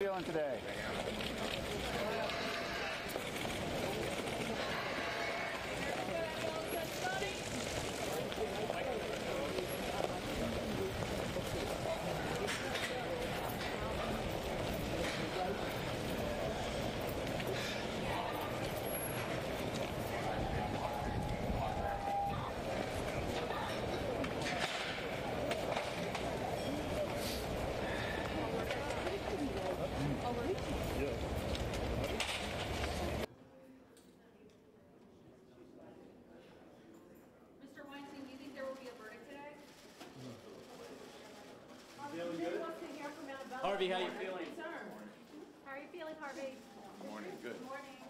Feeling today? Mr. Weinstein, do you think there will be a verdict today? Harvey wants to hear from Mount Bella. Harvey, how are you feeling? How are you feeling, Harvey? Good morning. Good morning.